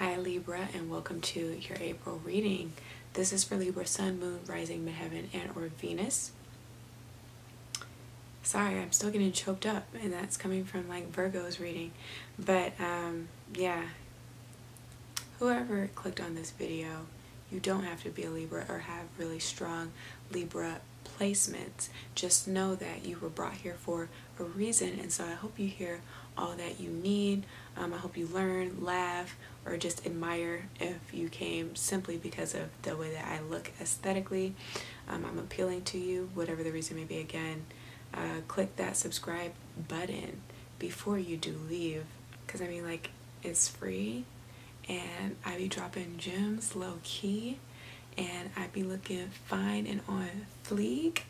Hi Libra, and welcome to your April reading. This is for Libra, Sun, Moon, Rising, Midheaven, and or Venus. Sorry, I'm still getting choked up, and that's coming from like Virgo's reading. But yeah, whoever clicked on this video, you don't have to be a Libra or have really strong Libra placements. Just know that you were brought here for a reason, and so I hope you hear all that you need. I hope you learn, laugh, or just admire if you came simply because of the way that I look aesthetically. I'm appealing to you, whatever the reason may be. Again, click that subscribe button before you do leave, because I mean, like, it's free, and I be dropping gems low-key, and I be looking fine and on fleek.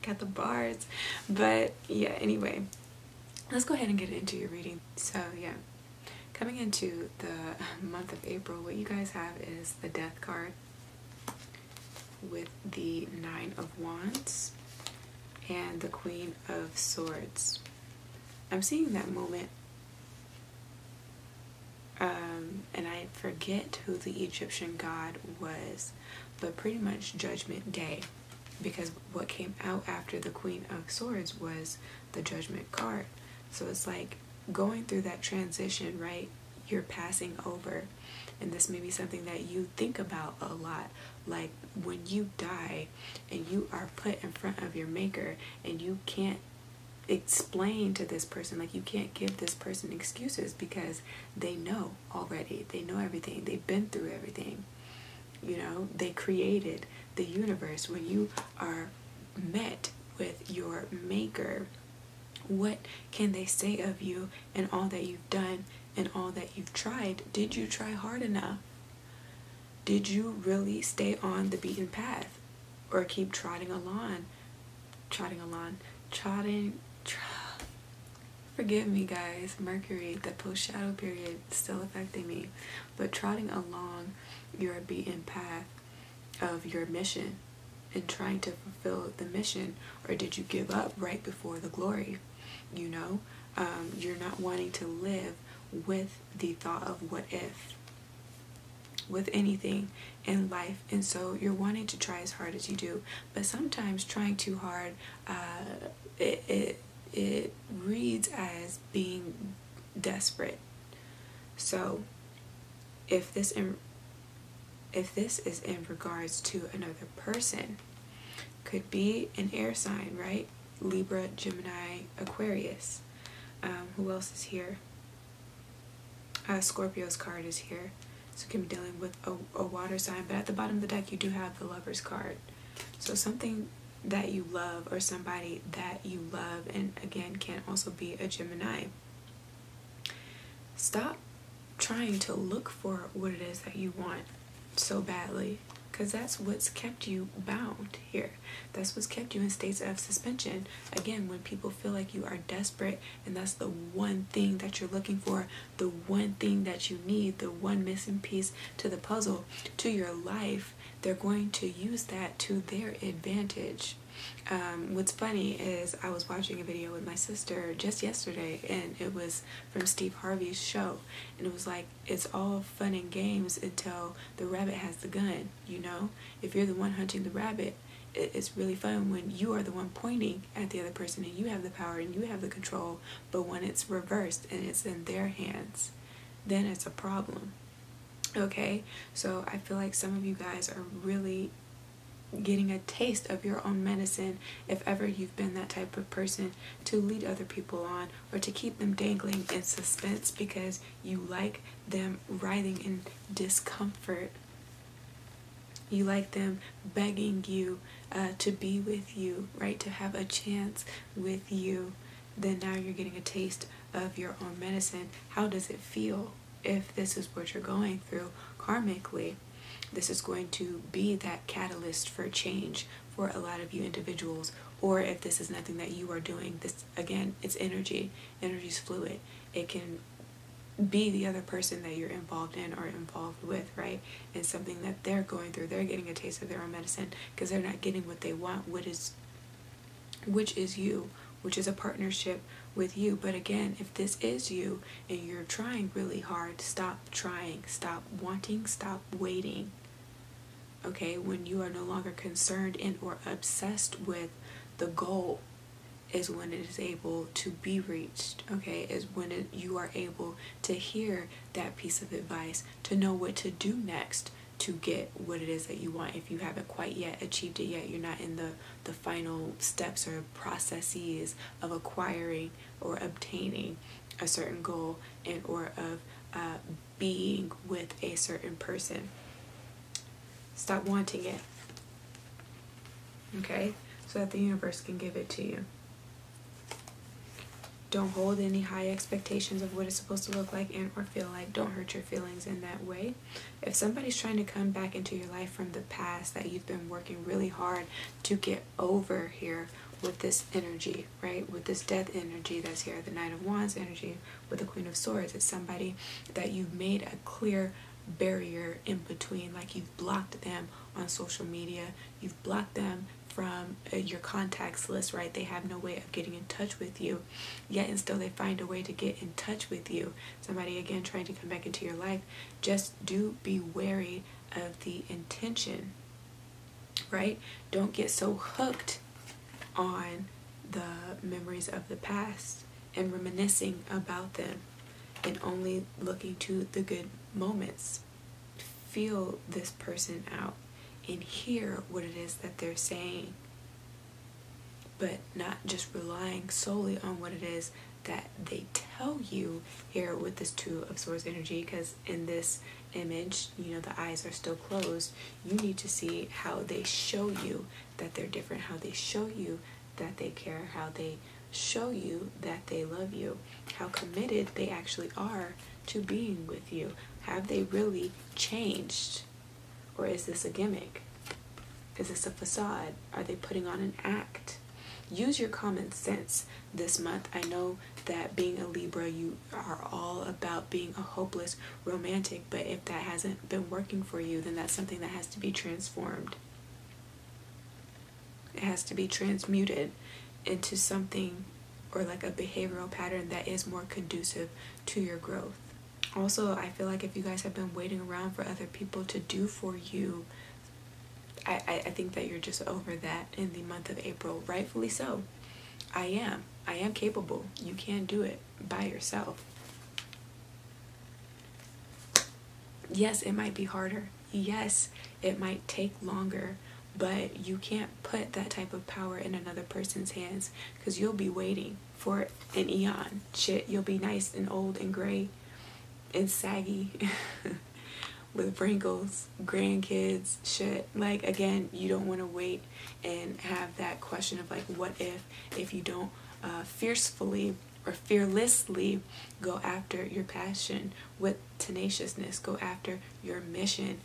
Got the bars. But yeah, anyway, let's go ahead and get into your reading. So yeah, coming into the month of April, what you guys have is the Death card with the Nine of Wands and the Queen of Swords. I'm seeing that moment, and I forget who the Egyptian god was, but pretty much Judgment Day, because what came out after the Queen of Swords was the Judgment card. So it's like going through that transition, right? You're passing over, and this may be something that you think about a lot. Like when you die and you are put in front of your maker, and you can't explain to this person, like you can't give this person excuses, because they know already. They know everything. They've been through everything. You know, they created the universe. When you are met with your maker, what can they say of you and all that you've done and all that you've tried? Did you try hard enough? Did you really stay on the beaten path, or keep trotting along? Forgive me guys, Mercury, the post shadow period still affecting me, but trotting along your beaten path of your mission and trying to fulfill the mission, or did you give up right before the glory? You know, you're not wanting to live with the thought of what if, with anything in life, and so you're wanting to try as hard as you do, but sometimes trying too hard, it reads as being desperate. So if this is in regards to another person, could be an air sign, right? Libra, Gemini, Aquarius. Who else is here? Scorpio's card is here. So you can be dealing with a water sign, but at the bottom of the deck you do have the Lover's card. So something that you love, or somebody that you love, and again can also be a Gemini. Stop trying to look for what it is that you want so badly, because that's what's kept you bound here. That's what's kept you in states of suspension. Again, when people feel like you are desperate, and that's the one thing that you're looking for, the one thing that you need, the one missing piece to the puzzle, to your life, they're going to use that to their advantage. What's funny is I was watching a video with my sister just yesterday, and it was from Steve Harvey's show, and it was like, it's all fun and games until the rabbit has the gun. You know, if you're the one hunting the rabbit, it's really fun when you are the one pointing at the other person and you have the power and you have the control, but when it's reversed and it's in their hands, then it's a problem. Okay, so I feel like some of you guys are really getting a taste of your own medicine, if ever you've been that type of person to lead other people on, or to keep them dangling in suspense because you like them writhing in discomfort. You like them begging you to be with you, right? To have a chance with you. Then now you're getting a taste of your own medicine. How does it feel if this is what you're going through karmically? This is going to be that catalyst for change for a lot of you individuals. Or if this is nothing that you are doing, this again, it's energy. Energy is fluid. It can be the other person that you're involved in or involved with, right? And something that they're going through, they're getting a taste of their own medicine, because they're not getting what they want, which is you, which is a partnership with you. But again, if this is you and you're trying really hard, stop trying, stop wanting, stop waiting. Okay, when you are no longer concerned and or obsessed with the goal is when it is able to be reached. Okay, is when you are able to hear that piece of advice, to know what to do next to get what it is that you want. If you haven't quite yet achieved it yet, you're not in the final steps or processes of acquiring or obtaining a certain goal and or of being with a certain person. Stop wanting it, okay? So that the universe can give it to you. Don't hold any high expectations of what it's supposed to look like and or feel like. Don't hurt your feelings in that way. If somebody's trying to come back into your life from the past that you've been working really hard to get over here with this energy, right? With this death energy that's here, the Knight of Wands energy with the Queen of Swords. It's somebody that you've made a clear barrier in between, like you've blocked them on social media, you've blocked them from your contacts list, right? They have no way of getting in touch with you, yet and still they find a way to get in touch with you. Somebody again trying to come back into your life. Just do be wary of the intention, right? Don't get so hooked on the memories of the past and reminiscing about them and only looking to the good moments. Feel this person out and hear what it is that they're saying, but not just relying solely on what it is that they tell you here with this Two of Swords energy, because in this image, you know, the eyes are still closed. You need to see how they show you that they're different, how they show you that they care, how they show you that they love you, how committed they actually are to being with you. Have they really changed? Or is this a gimmick? Is this a facade? Are they putting on an act? Use your common sense this month. I know that being a Libra, you are all about being a hopeless romantic, but if that hasn't been working for you, then that's something that has to be transformed. It has to be transmuted into something or like a behavioral pattern that is more conducive to your growth. Also, I feel like if you guys have been waiting around for other people to do for you, I think that you're just over that in the month of April. Rightfully so. I am capable. You can do it by yourself. Yes, it might be harder. Yes, it might take longer. But you can't put that type of power in another person's hands, because you'll be waiting for an eon. Shit, you'll be nice and old and gray and saggy with wrinkles, grandkids, shit. Like, again, you don't want to wait and have that question of like, what if you don't fiercely or fearlessly go after your passion with tenaciousness, go after your mission,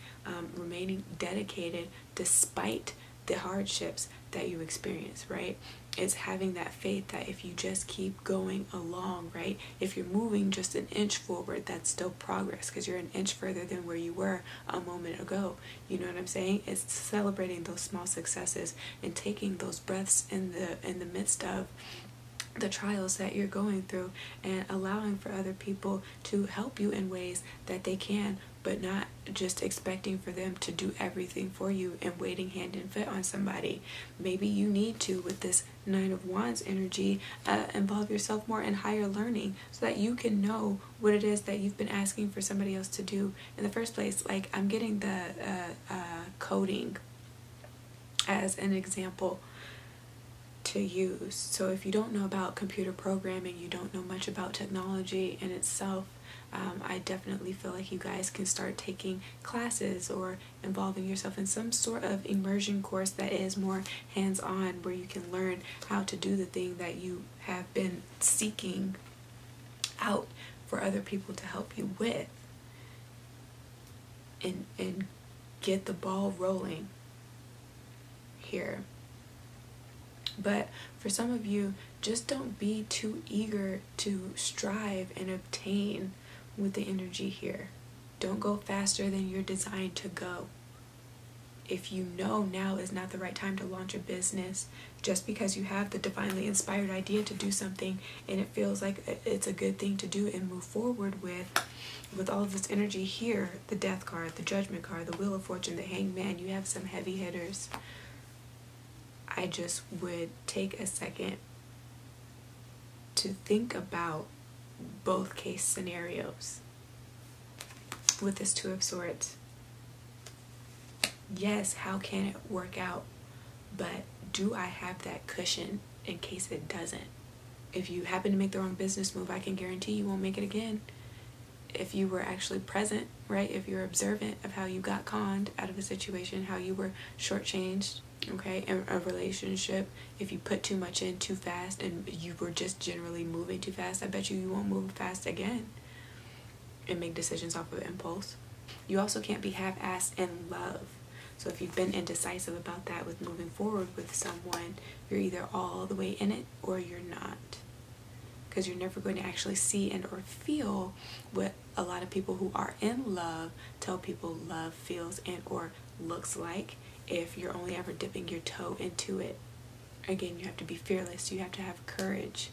remaining dedicated despite the hardships that you experience, right? It's having that faith that if you just keep going along, right? If you're moving just an inch forward, that's still progress, because you're an inch further than where you were a moment ago. You know what I'm saying? It's celebrating those small successes and taking those breaths in the midst of the trials that you're going through, and allowing for other people to help you in ways that they can, but not just expecting for them to do everything for you and waiting hand and foot on somebody. Maybe you need to, with this Nine of Wands energy, involve yourself more in higher learning so that you can know what it is that you've been asking for somebody else to do in the first place. Like, I'm getting the coding as an example to use. So if you don't know about computer programming, you don't know much about technology in itself, I definitely feel like you guys can start taking classes or involving yourself in some sort of immersion course that is more hands-on, where you can learn how to do the thing that you have been seeking out for other people to help you with, and get the ball rolling here. But for some of you, just don't be too eager to strive and obtain with the energy here. Don't go faster than you're designed to go. if you know now is not the right time to launch a business, just because you have the divinely inspired idea to do something and it feels like it's a good thing to do and move forward with all of this energy here, the Death card, the Judgment card, the Wheel of Fortune, the Hangman, you have some heavy hitters. I just would take a second to think about both case scenarios with this Two of Swords. Yes, how can it work out? But do I have that cushion in case it doesn't? If you happen to make the wrong business move, I can guarantee you won't make it again. If you were actually present, right? If you're observant of how you got conned out of a situation, how you were shortchanged, okay, in a relationship, if you put too much in too fast and you were just generally moving too fast, I bet you won't move fast again and make decisions off of impulse. You also can't be half-assed in love. So if you've been indecisive about that with moving forward with someone, you're either all the way in it or you're not. Because you're never going to actually see and or feel what a lot of people who are in love tell people love feels and or looks like if you're only ever dipping your toe into it. Again, you have to be fearless. You have to have courage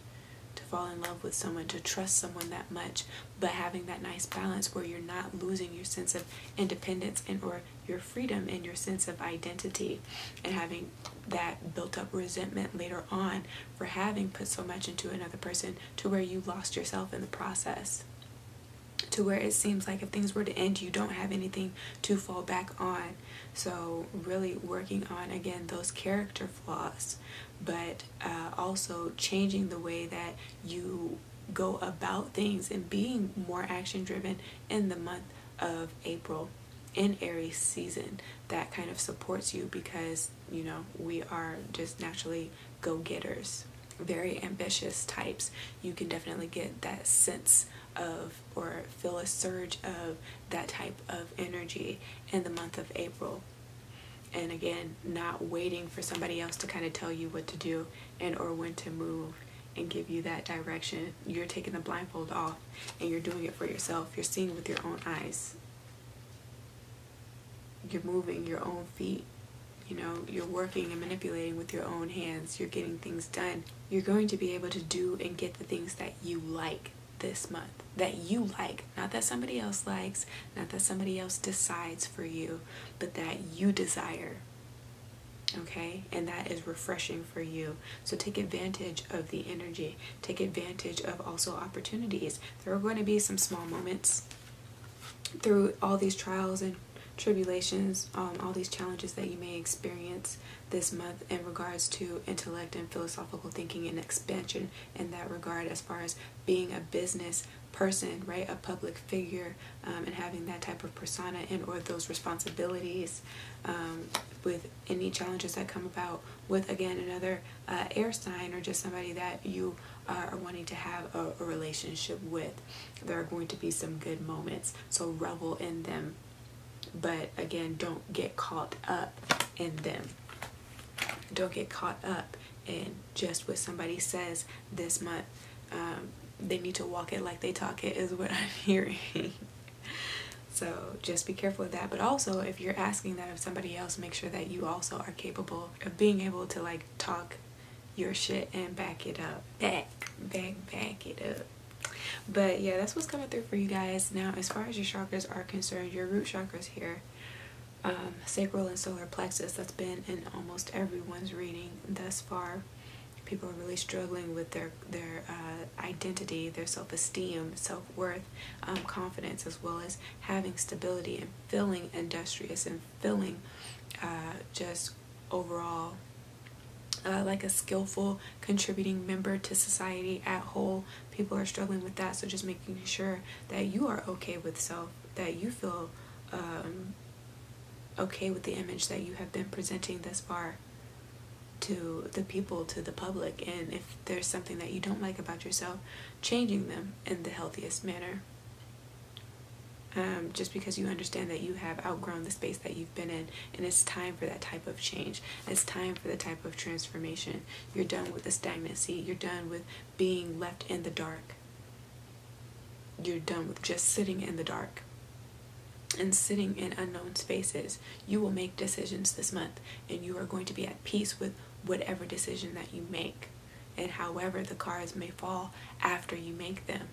to fall in love with someone, to trust someone that much, but having that nice balance where you're not losing your sense of independence and or your freedom and your sense of identity, and having that built up resentment later on for having put so much into another person to where you lost yourself in the process, to where it seems like if things were to end, you don't have anything to fall back on. So really working on, again, those character flaws, but also changing the way that you go about things and being more action driven in the month of April in Aries season. That kind of supports you because, you know, we are just naturally go-getters, very ambitious types. You can definitely get that sense of or feel a surge of that type of energy in the month of April. And again, not waiting for somebody else to kind of tell you what to do and or when to move and give you that direction. You're taking the blindfold off and you're doing it for yourself. You're seeing with your own eyes. You're moving your own feet. You know, you're working and manipulating with your own hands. You're getting things done. You're going to be able to do and get the things that you like this month, that you like, not that somebody else likes, not that somebody else decides for you, but that you desire, okay? And that is refreshing for you. So take advantage of the energy. Take advantage of also opportunities. There are going to be some small moments through all these trials and tribulations, all these challenges that you may experience this month in regards to intellect and philosophical thinking and expansion in that regard, as far as being a business person, right, a public figure, and having that type of persona and or those responsibilities, with any challenges that come about with, again, another air sign or just somebody that you are wanting to have a relationship with. There are going to be some good moments, so revel in them. But again, don't get caught up in them. Don't get caught up in just what somebody says this month. They need to walk it like they talk it is what I'm hearing. So just be careful of that. But also, if you're asking that of somebody else, make sure that you also are capable of being able to, like, talk your shit and back it up. Back it up. But yeah, that's what's coming through for you guys. Now, as far as your chakras are concerned, your root chakras here, sacral and solar plexus, that's been in almost everyone's reading thus far. People are really struggling with their identity, their self-esteem, self-worth, confidence, as well as having stability and feeling industrious and feeling just overall like a skillful contributing member to society at whole. People are struggling with that, so just making sure that you are okay with self, that you feel okay with the image that you have been presenting thus far to the people, to the public. And if there's something that you don't like about yourself, changing them in the healthiest manner. Just because you understand that you have outgrown the space that you've been in, and it's time for that type of change. It's time for the type of transformation. You're done with the stagnancy. You're done with being left in the dark. You're done with just sitting in the dark. and sitting in unknown spaces, you will make decisions this month, and you are going to be at peace with whatever decision that you make and however the cards may fall after you make them.